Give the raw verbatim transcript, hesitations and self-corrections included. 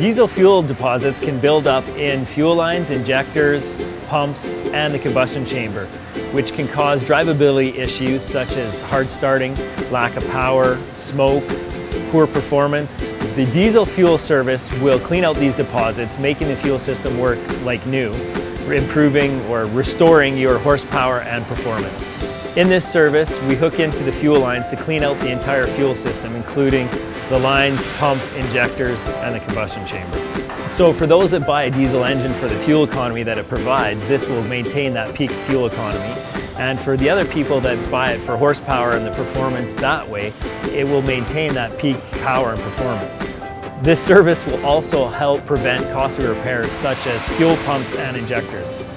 Diesel fuel deposits can build up in fuel lines, injectors, pumps, and the combustion chamber, which can cause drivability issues such as hard starting, lack of power, smoke, poor performance. The diesel fuel service will clean out these deposits, making the fuel system work like new, improving or restoring your horsepower and performance. In this service, we hook into the fuel lines to clean out the entire fuel system, including the lines, pump, injectors, and the combustion chamber. So for those that buy a diesel engine for the fuel economy that it provides, this will maintain that peak fuel economy. And for the other people that buy it for horsepower and the performance that way, it will maintain that peak power and performance. This service will also help prevent costly repairs such as fuel pumps and injectors.